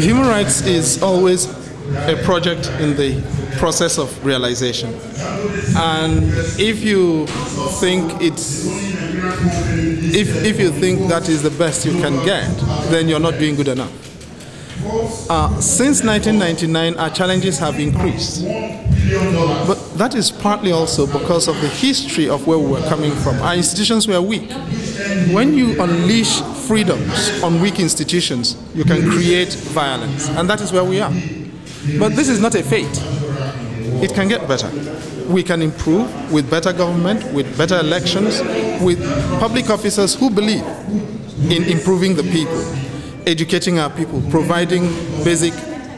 Human rights is always a project in the process of realization. And if you think that is the best you can get, then you're not doing good enough. Since 1999, our challenges have increased. But that is partly also because of the history of where we were coming from. Our institutions were weak. When you unleash freedoms on weak institutions, you can create violence. And that is where we are. But this is not a fate. It can get better. We can improve with better government, with better elections, with public officers who believe in improving the people, educating our people, providing basic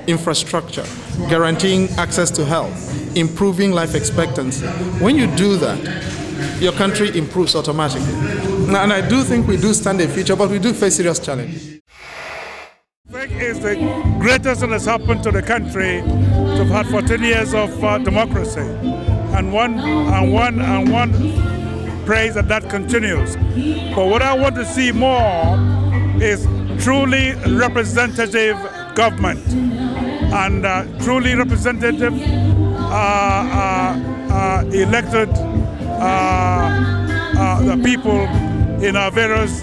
infrastructure, guaranteeing access to health, improving life expectancy. When you do that, your country improves automatically. And I do think we do stand a future, but we do face serious challenges. I think it's the greatest that has happened to the country. We've had 14 years of democracy, and one prays that continues. But what I want to see more is truly representative government and truly representative elected the people in our various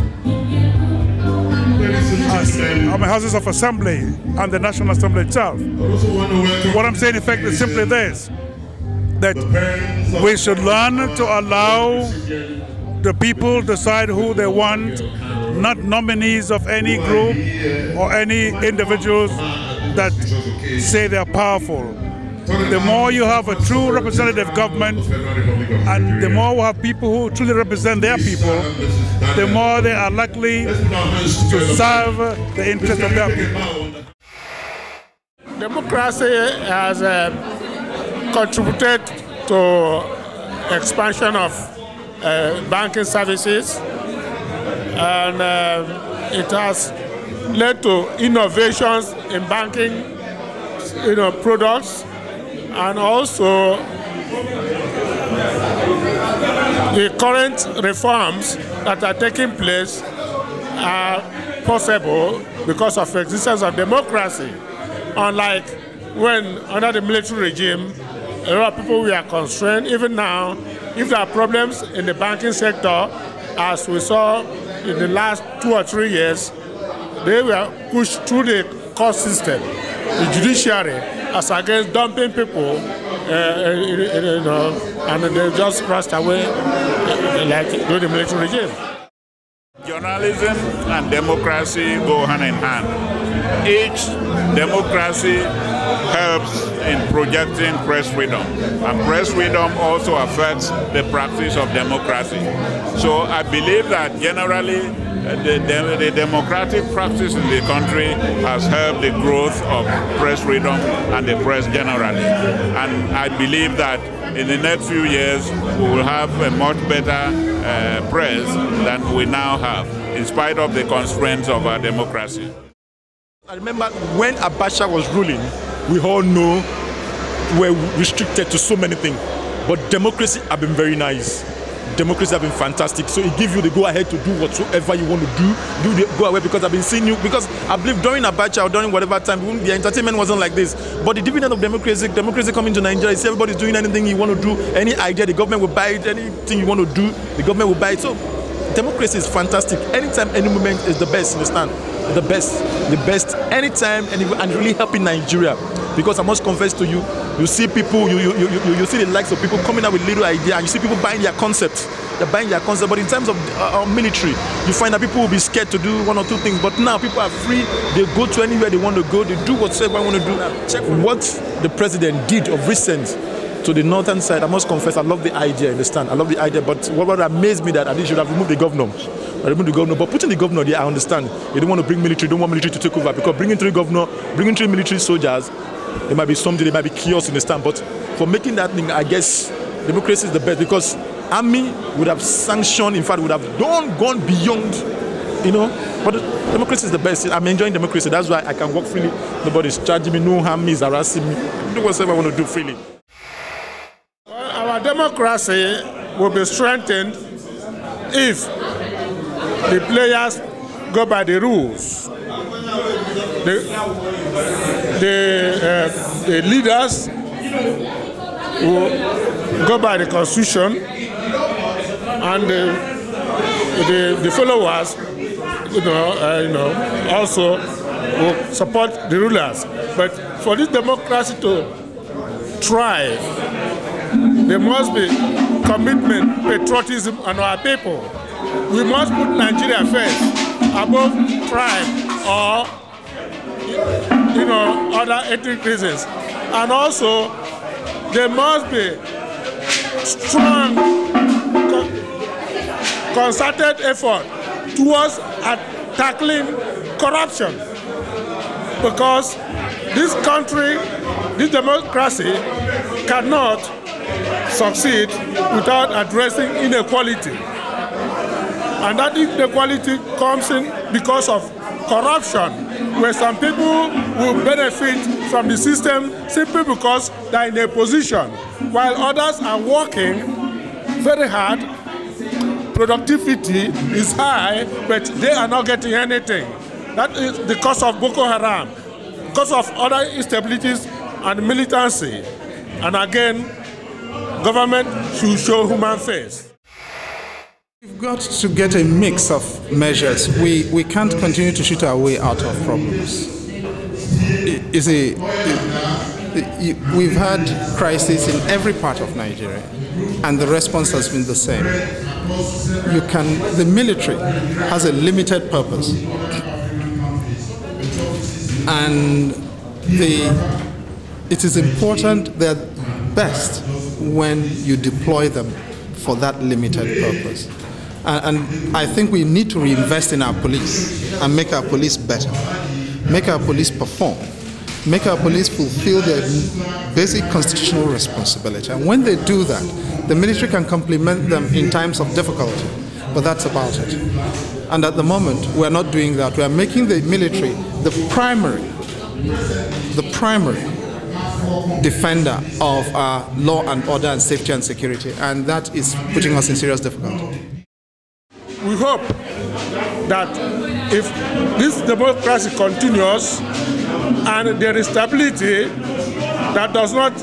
houses of assembly and the National Assembly itself. What I'm saying in fact is simply this, that we should learn to allow the people decide who they want, not nominees of any group or any individuals that say they are powerful. The more you have a true representative government, and the more we have people who truly represent their people, the more they are likely to serve the interests of their people. Democracy has contributed to expansion of banking services, and it has led to innovations in banking, products. And also, the current reforms that are taking place are possible because of the existence of democracy. Unlike when, under the military regime, a lot of people were constrained. Even now, if there are problems in the banking sector, as we saw in the last 2 or 3 years, they were pushed through the court system, the judiciary, as against dumping people, and they just crossed away like through the military regime. Journalism and democracy go hand in hand. Each democracy helps in projecting press freedom, and press freedom also affects the practice of democracy. So I believe that generally, the democratic practice in the country has helped the growth of press freedom and the press generally. And I believe that in the next few years, we will have a much better press than we now have, in spite of the constraints of our democracy. I remember when Abacha was ruling, we all know we were restricted to so many things. But democracy has been very nice. Democracy have been fantastic, so it gives you the go-ahead to do whatsoever you want to do. Do the go-ahead, because I've been seeing you, because I believe during Abacha or during whatever time, the entertainment wasn't like this. But the dividend of democracy coming to Nigeria is everybody's doing anything you want to do, any idea, the government will buy it, anything you want to do, the government will buy it. So democracy is fantastic. Anytime, any moment is the best, understand? The best, anytime, and really helping Nigeria. Because I must confess to you, you see people, you see the likes of people coming out with little idea, and you see people buying their concepts. They're buying their concept. But in terms of our military, you find that people will be scared to do one or two things. But now people are free. They go to anywhere they want to go. They do whatever they want to do. Check what the president did of recent to the northern side. I must confess, I love the idea. Understand? I love the idea. But what amazed me that I think should have removed the governor. I remove the governor, but putting the governor there, I understand. You don't want to bring military. You don't want military to take over, because bringing three governor, bringing three military soldiers, there might be something, there might be chaos in the stand, but for making that thing, I guess democracy is the best, because army would have sanctioned, in fact, would have gone beyond, but democracy is the best. I'm enjoying democracy. That's why I can walk freely. Nobody's charging me, no harm is harassing me. Do whatever I want to do freely. Well, our democracy will be strengthened if the players go by the rules. The leaders will go by the constitution, and the followers, also will support the rulers. But for this democracy to thrive, there must be commitment, patriotism on our people. We must put Nigeria first, above tribe or other ethnic reasons. And also, there must be strong, concerted effort towards tackling corruption, because this country, this democracy, cannot succeed without addressing inequality. And that inequality comes in because of corruption, where some people will benefit from the system simply because they are in a position, while others are working very hard. Productivity is high, but they are not getting anything. That is the cause of Boko Haram, because of other instabilities and militancy. And again, government should show human face. We've got to get a mix of measures. We can't continue to shoot our way out of problems. We've had crises in every part of Nigeria, and the response has been the same. The military has a limited purpose, and it is important that best when you deploy them for that limited purpose. And I think we need to reinvest in our police and make our police better, make our police perform, make our police fulfill their basic constitutional responsibility. And when they do that, the military can complement them in times of difficulty, but that's about it. And at the moment, we're not doing that. We're making the military the primary defender of our law and order and safety and security, and that is putting us in serious difficulty. We hope that if this democracy continues and there is stability that does not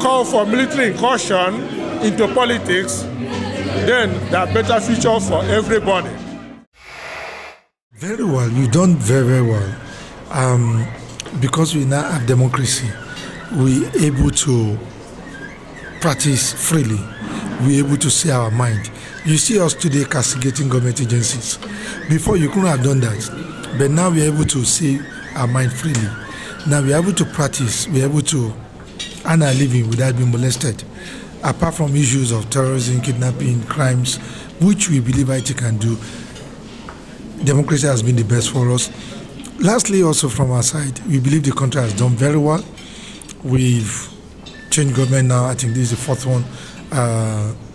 call for military incursion into politics, then there are better future for everybody. Very well, you've done very well. Because we now have democracy, we're able to practice freely. We're able to say our mind. You see us today castigating government agencies. Before, you couldn't have done that. But now we're able to say our mind freely. Now we're able to practice. We're able to earn our living without being molested. Apart from issues of terrorism, kidnapping, crimes, which we believe IT can do, democracy has been the best for us. Lastly, also from our side, we believe the country has done very well. We've changed government now. I think this is the fourth one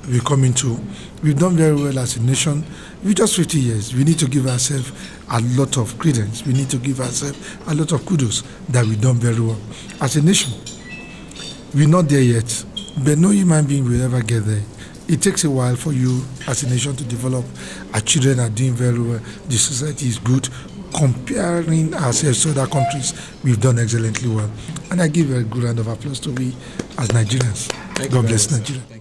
we're coming to. We've done very well as a nation. We're just 50 years. We need to give ourselves a lot of credence. We need to give ourselves a lot of kudos that we've done very well. As a nation, we're not there yet, but no human being will ever get there. It takes a while for you as a nation to develop. Our children are doing very well. The society is good. Comparing ourselves to other countries, we've done excellently well. And I give a good round of applause to we as Nigerians. God bless Nigeria.